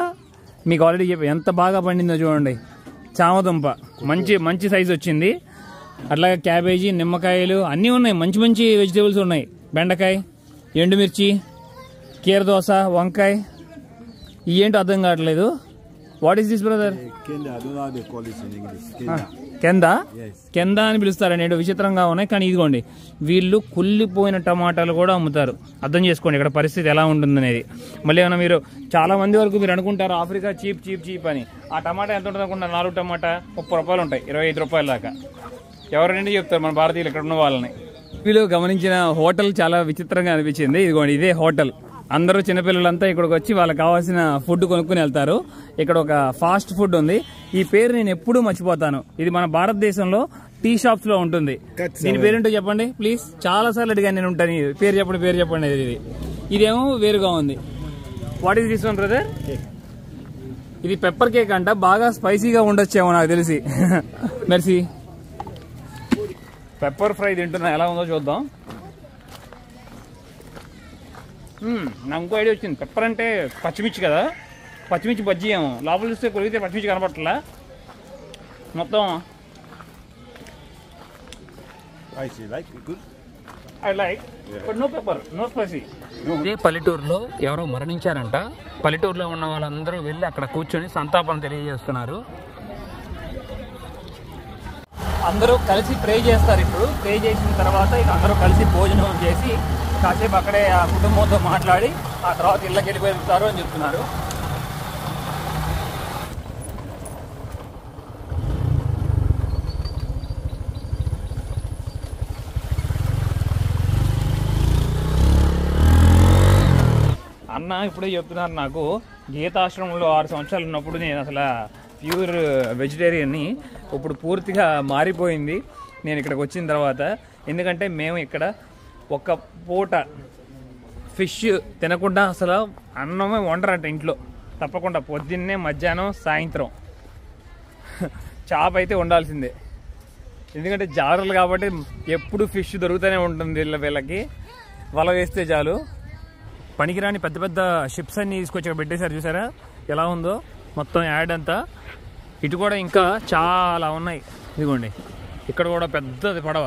మీకు ఆల్రెడీ చెప్పి ఎంత బాగా పండిందో చూడండి. చామదుంప మంచి మంచి సైజు వచ్చింది, అట్లాగే క్యాబేజీ నిమ్మకాయలు అన్నీ ఉన్నాయి, మంచి మంచి వెజిటేబుల్స్ ఉన్నాయి. బెండకాయ, ఎండుమిర్చి, కీర దోశ, వంకాయ. ఇవేంటో అర్థం కావట్లేదు. What is this brother? కెందా కెందా అని పిలుస్తారండి. ఏంటో విచిత్రంగా ఉన్నాయి కానీ ఇదిగోండి వీళ్ళు కుళ్ళిపోయిన టమాటాలు కూడా అమ్ముతారు. అర్థం చేసుకోండి ఇక్కడ పరిస్థితి ఎలా ఉంటుందనేది. మళ్ళీ ఏమైనా మీరు చాలామంది వరకు మీరు అనుకుంటారు ఆఫ్రికా చీప్ చీప్ చీప్ అని. ఆ టమాటా ఎంత ఉంటుంది అనుకుంటారు? 4 టమాటా ₹30 ఉంటాయి, 25 రూపాయల దాకా. ఎవరైనా చెప్తారు మన భారతీయులు ఇక్కడ ఉన్న వాళ్ళని. వీళ్ళు గమనించిన హోటల్ చాలా విచిత్రంగా అనిపించింది. ఇదిగోండి ఇదే హోటల్. అందరూ చిన్నపిల్లలంతా ఇక్కడికి వచ్చి వాళ్ళకి కావాల్సిన ఫుడ్ కొనుక్కుని వెళ్తారు. ఇక్కడ ఒక ఫాస్ట్ ఫుడ్ ఉంది, ఈ పేరు నేను ఎప్పుడూ మర్చిపోతాను. ఇది మన భారతదేశంలో టీ షాప్స్ లో ఉంటుంది. దీని పేరేంటో చెప్పండి ప్లీజ్. చాలా సార్లు అడిగాను నేను, ఉంటాను పేరు చెప్పండి పేరు చెప్పండి. ఇది ఇదేమో వేరుగా ఉంది. What is this one brother? ఇది పెప్పర్ కేక్ అంట, బాగా స్పైసీగా ఉండొచ్చేమో నాకు తెలిసి. మెర్సీ పెప్పర్ ఫ్రై తింటున్నా, ఎలా ఉందో చూద్దాం. నాకు ఇంకో ఐడియా వచ్చింది. పెప్పర్ అంటే పచ్చిమిర్చి కదా, పచ్చిమిర్చి బజ్జీ ఏమో. లోపల చూస్తే కొరిగితే పచ్చిమిర్చి కనపట్లా మొత్తం. ఇదే పల్లెటూరులో ఎవరో మరణించారంట. పల్లెటూరులో ఉన్న వాళ్ళందరూ వెళ్ళి అక్కడ కూర్చొని సంతాపం తెలియజేస్తున్నారు. అందరూ కలిసి ప్రే చేస్తారు. ఇప్పుడు ప్రే చేసిన తర్వాత ఇక అందరూ కలిసి భోజనం చేసి కాసేపు అక్కడే ఆ కుటుంబంతో మాట్లాడి ఆ తర్వాత ఇళ్ళకి వెళ్ళిపోతారు అని చెప్తున్నారు. అన్న ఇప్పుడే చెప్తున్నారు నాకు, గీతాశ్రమంలో 6 సంవత్సరాలు ఉన్నప్పుడు నేను అసలు ప్యూర్ వెజిటేరియన్ని, ఇప్పుడు పూర్తిగా మారిపోయింది నేను ఇక్కడికి వచ్చిన తర్వాత. ఎందుకంటే మేము ఇక్కడ ఒక పూట ఫిష్ తినకుండా అసలు అన్నమే వండరంట ఇంట్లో. తప్పకుండా పొద్దున్నే మధ్యాహ్నం సాయంత్రం చేప అయితే వండాల్సిందే, ఎందుకంటే జారులు కాబట్టి ఎప్పుడు ఫిష్ దొరుకుతూనే ఉంటుంది వీళ్ళకి. వల వేస్తే చాలు. పనికిరాని పెద్ద పెద్ద షిప్స్ అన్నీ తీసుకొచ్చి పెట్టేశారు చూసారా ఎలా ఉందో మొత్తం యాడ్ అంతా. ఇటు కూడా ఇంకా చాలా ఉన్నాయి. ఇదిగోండి ఇక్కడ కూడా పెద్దది పడవ,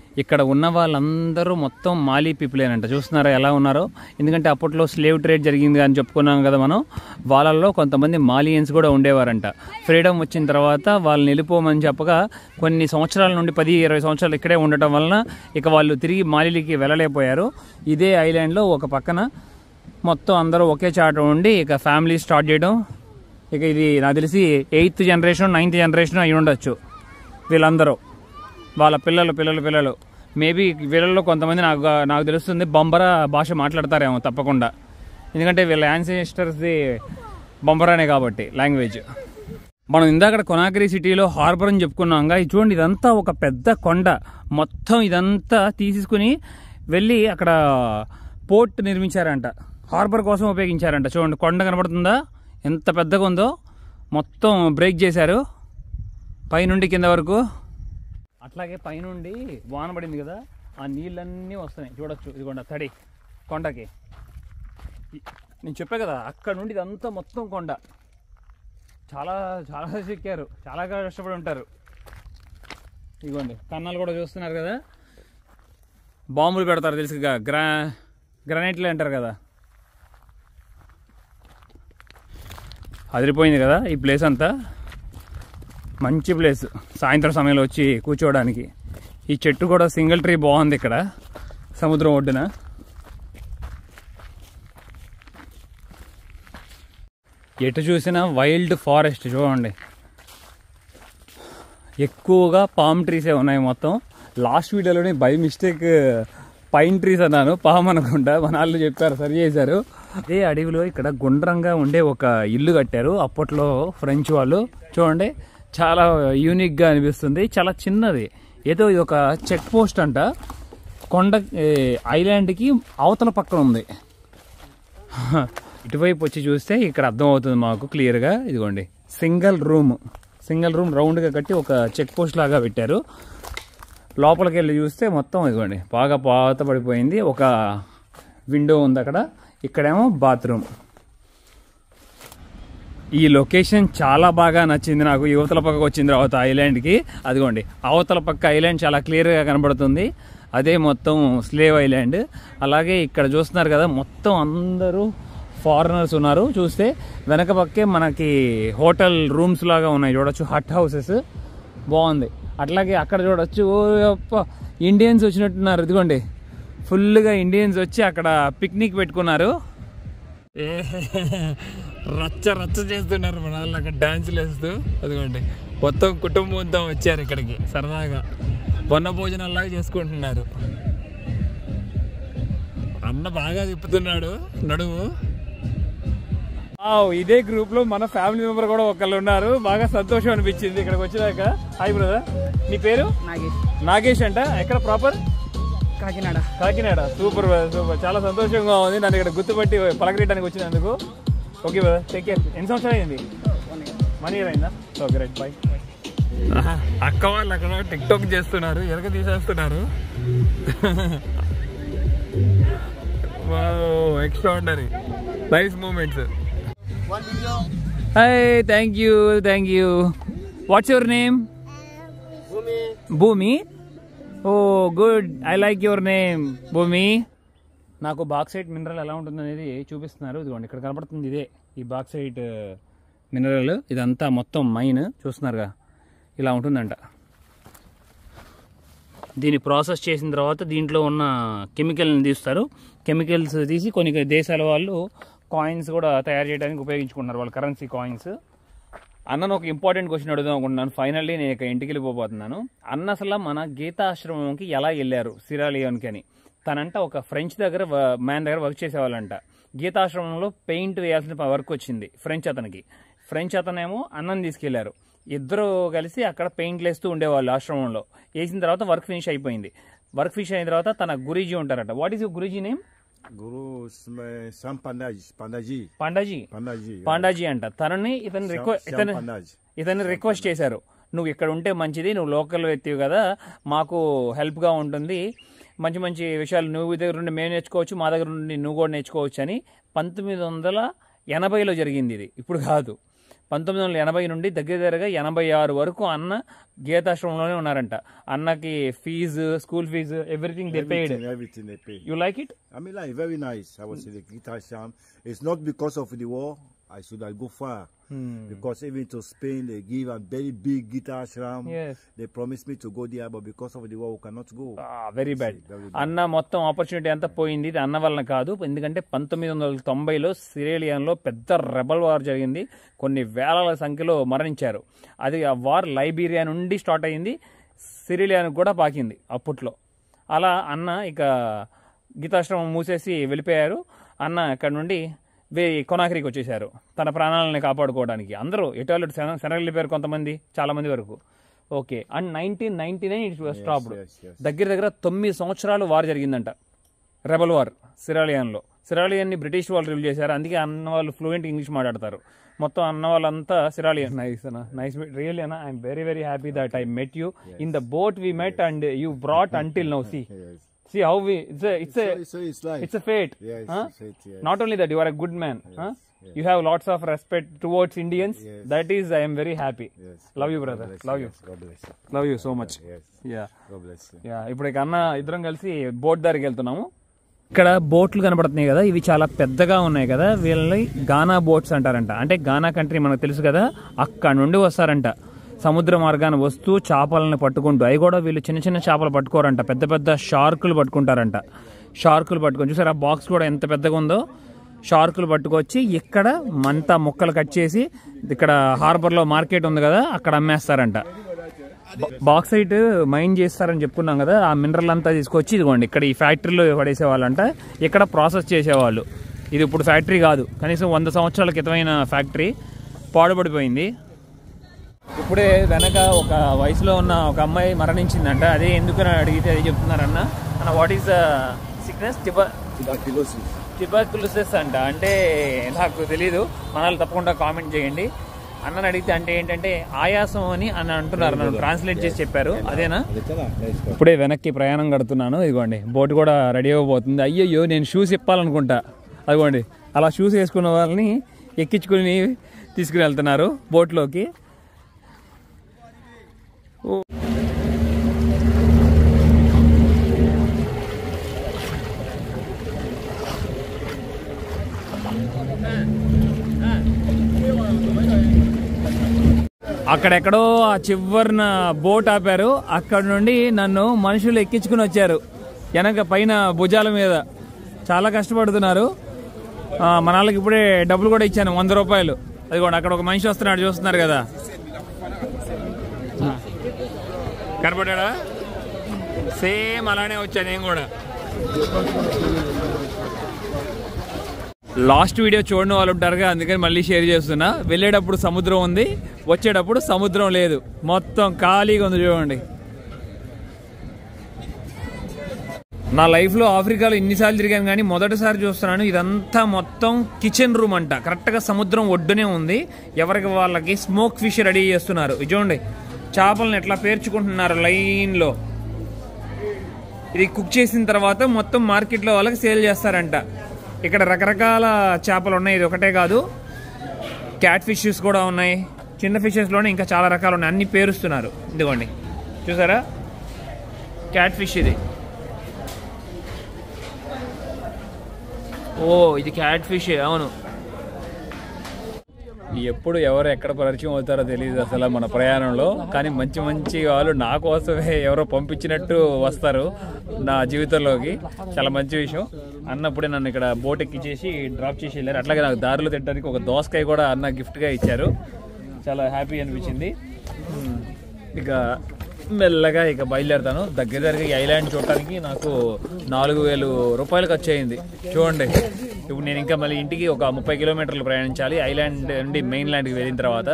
ఇక్కడ ఉన్న వాళ్ళందరూ మొత్తం మాలీ పీపులేనంట. చూస్తున్నారా ఎలా ఉన్నారో? ఎందుకంటే అప్పట్లో స్లేవ్ ట్రేడ్ జరిగింది అని చెప్పుకున్నాం కదా మనం. వాళ్ళల్లో కొంతమంది మాలియన్స్ కూడా ఉండేవారంట. ఫ్రీడమ్ వచ్చిన తర్వాత వాళ్ళని వెళ్ళిపోమని చెప్పగా కొన్ని సంవత్సరాల నుండి 10-20 సంవత్సరాలు ఇక్కడే ఉండటం వలన ఇక వాళ్ళు తిరిగి మాలీలకి వెళ్ళలేకపోయారు. ఇదే ఐలాండ్లో ఒక పక్కన మొత్తం అందరూ ఒకే చాట ఉండి ఇక ఫ్యామిలీ స్టార్ట్ చేయడం, ఇక ఇది నాకు తెలిసి 8th జనరేషన్ 9th జనరేషన్ అయి ఉండొచ్చు. వీళ్ళందరూ వాళ్ళ పిల్లలు మేబీ వీళ్ళల్లో కొంతమంది నాకు తెలుస్తుంది బంబరా భాష మాట్లాడతారేమో తప్పకుండా, ఎందుకంటే వీళ్ళ యాన్సిస్టర్స్ది బంబరానే కాబట్టి లాంగ్వేజ్. మనం ఇందాక కొనాక్రీ సిటీలో హార్బర్ అని చెప్పుకున్నాంగా, ఇది చూడండి ఇదంతా ఒక పెద్ద కొండ. మొత్తం ఇదంతా తీసుకుని వెళ్ళి అక్కడ పోర్ట్ నిర్మించారంట, హార్బర్ కోసం ఉపయోగించారంట. చూడండి కొండ కనబడుతుందా ఎంత పెద్దగా ఉందో, మొత్తం బ్రేక్ చేశారు పైనుండి కింద వరకు. అట్లాగే పైనుండి వాన పడింది కదా, ఆ నీళ్ళన్నీ వస్తున్నాయి చూడొచ్చు. ఇదిగోండి తడి కొండకి, నేను చెప్పా కదా అక్కడ నుండి ఇదంతా మొత్తం కొండ. చాలా ఎక్కారు, చాలా కష్టపడి ఉంటారు. ఇదిగోండి కన్నాలు కూడా చూస్తున్నారు కదా, బాంబులు పెడతారు తెలుసుగా, గ్రానైట్లు అంటారు కదా. అదిరిపోయింది కదా ఈ ప్లేస్ అంతా, మంచి ప్లేస్ సాయంత్రం సమయంలో వచ్చి కూర్చోవడానికి. ఈ చెట్టు కూడా సింగిల్ ట్రీ బాగుంది ఇక్కడ సముద్రం ఒడ్డున. ఎటు చూసిన వైల్డ్ ఫారెస్ట్ చూడండి, ఎక్కువగా పామ్ ట్రీసే ఉన్నాయి మొత్తం. లాస్ట్ వీడియోలోనే బై మిస్టేక్ పైన్ ట్రీస్ అన్నాను, పామ్ అనకుండా మన వాళ్ళు చెప్పారు సరి చేశారు. అదే అడవిలో ఇక్కడ గుండ్రంగా ఉండే ఒక ఇల్లు కట్టారు అప్పట్లో ఫ్రెంచ్ వాళ్ళు. చూడండి చాలా యూనిక్గా అనిపిస్తుంది, చాలా చిన్నది. ఏదో ఇది ఒక చెక్ పోస్ట్ అంట, కొండ ఐలాండ్కి అవతల పక్కన ఉంది. ఇటువైపు వచ్చి చూస్తే ఇక్కడ అర్థమవుతుంది మాకు క్లియర్గా. ఇదిగోండి సింగిల్ రూమ్ రౌండ్గా కట్టి ఒక చెక్ పోస్ట్ లాగా పెట్టారు. లోపలికి వెళ్ళి చూస్తే మొత్తం ఇదిగోండి బాగా పాత పడిపోయింది, ఒక విండో ఉంది అక్కడ, ఇక్కడేమో బాత్రూమ్. ఈ లొకేషన్ చాలా బాగా నచ్చింది నాకు, యువతల పక్కకు వచ్చిన తర్వాత ఐలాండ్కి. అదిగోండి అవతల పక్క ఐలాండ్ చాలా క్లియర్గా కనబడుతుంది, అదే మొత్తం స్లేవ్ ఐలాండ్. అలాగే ఇక్కడ చూస్తున్నారు కదా మొత్తం అందరూ ఫారినర్స్ ఉన్నారు. చూస్తే వెనక పక్కే మనకి హోటల్ రూమ్స్ లాగా ఉన్నాయి చూడొచ్చు, హట్ హౌసెస్ బాగుంది. అట్లాగే అక్కడ చూడొచ్చు ఇండియన్స్ వచ్చినట్టున్నారు, ఇదిగోండి ఫుల్గా ఇండియన్స్ వచ్చి అక్కడ పిక్నిక్ పెట్టుకున్నారు. రచ్చ చేస్తున్నారు మన వాళ్ళు అక్కడ డాన్సులు వేస్తూ. అదిగోండి మొత్తం కుటుంబంతో వచ్చారు ఇక్కడికి, సరదాగా వనభోజనాల్లాగా చేసుకుంటున్నారు. అన్న బాగా తిప్పుతున్నాడు నడుము. ఇదే గ్రూప్లో మన ఫ్యామిలీ మెంబర్ కూడా ఒకళ్ళు ఉన్నారు, బాగా సంతోషం అనిపించింది ఇక్కడికి వచ్చేదాకా. హాయ్ బ్రదర్, నీ పేరు? నాగేష్ అంట. ఎక్కడ proper? Kakinada. Super brother super, చాలా సంతోషంగా ఉంది నన్ను ఇక్కడ గుర్తుపట్టి పలకరీయడానికి వచ్చినందుకు. Okay brother, take care. ఎన్ని సంవత్సరాలు అయింది? 1 year అయిందా? Okay right, bye. అక్క వాళ్ళు అక్కడ టిక్ టాక్ చేస్తున్నారు, ఎరగ తీసేస్తున్నారు. Extraordinary nice moments. Hi, thank you. What's your name? Bhumi. Oh, good. I like your name, Bhumi. నాకు బాక్సైట్ మినరల్ ఎలా ఉంటుంది అనేది చూపిస్తున్నారు. ఇదిగోండి ఇక్కడ కనబడుతుంది ఇదే ఈ బాక్సైట్ మినరల్. ఇదంతా మొత్తం మైన్ చూస్తున్నారుగా, ఇలా ఉంటుందంట. దీన్ని ప్రాసెస్ చేసిన తర్వాత దీంట్లో ఉన్న కెమికల్ని తీస్తారు. కెమికల్స్ తీసి కొన్ని దేశాల వాళ్ళు కాయిన్స్ కూడా తయారు చేయడానికి ఉపయోగించుకుంటున్నారు, వాళ్ళ కరెన్సీ కాయిన్స్. అన్నను ఒక ఇంపార్టెంట్ క్వశ్చన్ అడుగుదాం అనుకుంటున్నాను, ఫైనల్లీ నేను ఇక ఇంటికి వెళ్ళిపోతున్నాను. అన్న అసలు మన గీతా ఆశ్రమంకి ఎలా వెళ్ళారు సియెరా లియోన్కి అని? తనంట ఒక ఫ్రెంచ్ దగ్గర మ్యాన్ దగ్గర వర్క్ చేసేవాళ్ళంట. గీతాశ్రమంలో పెయింట్ వేయాల్సిన వర్క్ వచ్చింది ఫ్రెంచ్ అతనికి. ఫ్రెంచ్ అతనేమో అన్నను తీసుకెళ్లారు, ఇద్దరు కలిసి అక్కడ పెయింట్లు వేస్తూ ఉండేవాళ్ళు ఆశ్రమంలో. వేసిన తర్వాత వర్క్ ఫినిష్ అయిపోయింది. వర్క్ ఫినిష్ అయిన తర్వాత తన గురీజీ ఉంటారట. What is your guruji name? పాండాజీ అంట. ఇతన్ని రిక్వెస్ట్ చేశారు, నువ్వు ఇక్కడ ఉంటే మంచిది, నువ్వు లోకల్ వ్యక్తివి కదా, మాకు హెల్ప్గా ఉంటుంది, మంచి మంచి విషయాలు నువ్వు దగ్గర నుండి మేము నేర్చుకోవచ్చు, మా దగ్గర నుండి నువ్వు కూడా నేర్చుకోవచ్చు అని. 1980లో జరిగింది ఇది, ఇప్పుడు కాదు. 1980 నుండి దగ్గరగా 86 వరకు అన్న గీతాశ్రమంలోనే ఉన్నారంట. అన్నకి fees, school fees, everything they paid. You like it? I mean, like, very nice. I was in the Gita Ashram. It's not because of the war. I should go far. Because even to Spain, they give a very big Gita Ashram. Yes. They promised me to go there, but because of the war, we cannot go. Ah, very bad. Anna mottam opportunity anta poyindi. Anna vallana kaadu. Endukante 1990 lo Sierra Leone lo pedda rebel war jarigindi. Konni velala sankhalo marincharu. Adi aa war Liberia nundi start ayindi. Sierra Leone kuda pakindi apputlo. Ala anna ika Gita Ashram moosesi vellipoyaru. Anna ikkada nundi కొనాక్రీకి వచ్చేసారు తన ప్రాణాలను కాపాడుకోవడానికి. అందరూ ఎటాలిడ్ శనగలిపోయారు కొంతమంది, చాలా మంది వరకు. Okay. And 1999 it was stopped. దగ్గర దగ్గర 9 సంవత్సరాలు వార్ జరిగిందంట, రెబల్ వార్ సిరియా లియోన్లో. సిరియా లియోన్ని బ్రిటిష్ వాళ్ళు రిలీవ్ చేశారు. అందుకే అన్న వాళ్ళు ఫ్లూయెంట్ ఇంగ్లీష్ మాట్లాడతారు. మొత్తం అన్న వాళ్ళంతా సిరియా లియోన్. నైస్ రియల్లీ అన్న, I'm very very happy that I met you in the boat we met and you brought until now. See how we it's a fate. Yes, huh? It's fate, yes. Not only that, you are a good man. Yes, huh? Yes. You have lots of respect towards Indians. Yes. That is, I am very happy. Yes. Love you, brother. Love you. Yes. God bless you. Love you so much. Yes. Yeah. God bless you. Yeah. ఇప్పుడు కన్నా ఇద్దరం కలిసి boat దగ్గరికి వెళ్తున్నాము. ఇక్కడ బోట్లు కనబడుతున్నాయి కదా, ఇవి చాలా పెద్దగా ఉన్నాయి కదా. వీళ్ళని గానా బోట్స్ అంటారంట. అంటే గానా కంట్రీ మనకు తెలుసు కదా, అక్కడ నుండి వస్తారంట. సముద్ర మార్గాన్ని వస్తూ చేపలను పట్టుకుంటూ, అవి కూడా వీళ్ళు చిన్న చిన్న చేపలు పట్టుకోరంట, పెద్ద పెద్ద షార్కులు పట్టుకుంటారంట. షార్కులు పట్టుకొని, చూసారు ఆ బాక్స్ కూడా ఎంత పెద్దగా ఉందో, షార్కులు పట్టుకొచ్చి ఇక్కడ మంత ముక్కలు కట్ చేసి ఇక్కడ హార్బర్లో మార్కెట్ ఉంది కదా, అక్కడ అమ్మేస్తారంట. బాక్సైట్ మైన్ చేస్తారని చెప్పుకున్నాం కదా, ఆ మినరల్ అంతా తీసుకొచ్చి ఇదిగోండి ఇక్కడ ఈ ఫ్యాక్టరీలో పడేసేవాళ్ళంట. ఇక్కడ ప్రాసెస్ చేసేవాళ్ళు. ఇది ఇప్పుడు ఫ్యాక్టరీ కాదు, కనీసం 100 సంవత్సరాల క్రితమైన ఫ్యాక్టరీ, పాడుపడిపోయింది. ఇప్పుడే వెనక ఒక వయసులో ఉన్న ఒక అమ్మాయి మరణించిందంట. అదే ఎందుకు అడిగితే అది చెప్తున్నారన్న. అన్న, what is the sickness? Tuberculosis అంట. అంటే నాకు తెలీదు, మనల్ని తప్పకుండా కామెంట్ చేయండి. అన్నని అడిగితే అంటే ఏంటంటే ఆయాసం అని అని అంటున్నారు. నన్ను ట్రాన్స్లేట్ చేసి చెప్పారు, అదేనా? ఇప్పుడే వెనక్కి ప్రయాణం కడుతున్నాను. ఇదిగోండి బోట్ కూడా రెడీ అవ్వబోతుంది. అయ్యయ్యో, నేను షూస్ ఇప్పాలనుకుంటా. అదిగోండి అలా షూస్ వేసుకున్న వాళ్ళని ఎక్కించుకుని తీసుకుని వెళ్తున్నారు బోట్లోకి. అక్కడెక్కడో ఆ చివరిన బోట్ ఆపారు. అక్కడ నుండి నన్ను మనుషులు ఎక్కించుకుని వచ్చారు వెనక పైన భుజాల మీద. చాలా కష్టపడుతున్నారు. మన వాళ్ళకి ఇప్పుడే డబ్బులు కూడా ఇచ్చాను, 100 రూపాయలు. అదిగోండి అక్కడ ఒక మనిషి వస్తున్నాడు, చూస్తున్నారు కదా, కనపడ్డా? సేమ్ అలానే వచ్చా నేను కూడా. లాస్ట్ వీడియో చూడని వాళ్ళు ఉంటారుగా, అందుకని మళ్ళీ షేర్ చేస్తున్నా. వెళ్ళేటప్పుడు సముద్రం ఉంది, వచ్చేటప్పుడు సముద్రం లేదు, మొత్తం ఖాళీగా ఉంది. చూడండి, నా లైఫ్లో ఆఫ్రికాలో ఎన్నిసార్లు తిరిగాను కానీ మొదటిసారి చూస్తున్నాను. ఇదంతా మొత్తం కిచెన్ రూమ్ అంట. కరెక్ట్గా సముద్రం ఒడ్డునే ఉంది. ఎవరికి వాళ్ళకి స్మోక్ ఫిష్ రెడీ చేస్తున్నారు. చూడండి చేపలను ఎట్లా పేర్చుకుంటున్నారు లైన్లో. ఇది కుక్ చేసిన తర్వాత మొత్తం మార్కెట్లో వాళ్ళకి సేల్ చేస్తారంట. ఇక్కడ రకరకాల చేపలు ఉన్నాయి, ఇది ఒకటే కాదు. క్యాట్ ఫిషెస్ కూడా ఉన్నాయి, చిన్న ఫిషెస్లోనే ఇంకా చాలా రకాలు ఉన్నాయి. అన్ని పేరుస్తున్నారు. ఇదిగోండి చూసారా, క్యాట్ ఫిష్ ఇది. ఓ, ఇది క్యాట్ ఫిష్, అవును. ఎప్పుడు ఎవరు ఎక్కడ పరిచయం అవుతారో తెలియదు అసలు మన ప్రయాణంలో. కానీ మంచి మంచి వాళ్ళు నా కోసమే ఎవరో పంపించినట్టు వస్తారు నా జీవితంలోకి. చాలా మంచి విషయం. అన్నప్పుడే నన్ను ఇక్కడ బోట్ ఎక్కించేసి డ్రాప్ చేసి వెళ్ళారు. అట్లాగే నాకు దారిలో తినడానికి ఒక దోసకాయ కూడా అన్న గిఫ్ట్గా ఇచ్చారు. చాలా హ్యాపీ అనిపించింది. ఇక మెల్లగా ఇక బయలుదేరుతాను. దగ్గర దగ్గర ఈ ఐలాండ్ చూడటానికి నాకు 4000 రూపాయలు ఖర్చు అయింది. చూడండి ఇప్పుడు నేను ఇంకా మళ్ళీ ఇంటికి ఒక 30 కిలోమీటర్లు ప్రయాణించాలి ఐలాండ్ నుండి మెయిన్ ల్యాండ్కి వెళ్ళిన తర్వాత.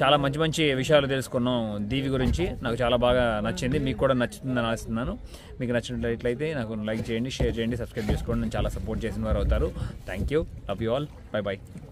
చాలా మంచి మంచి విషయాలు తెలుసుకున్నాం దీవి గురించి. నాకు చాలా బాగా నచ్చింది, మీకు కూడా నచ్చుతుందని ఆశిస్తున్నాను. మీకు నచ్చినట్లయితే నాకు లైక్ చేయండి, షేర్ చేయండి, సబ్స్క్రైబ్ చేసుకోండి. నేను చాలా సపోర్ట్ చేసిన వారు అవుతారు. Thank you. Love you all. Bye by.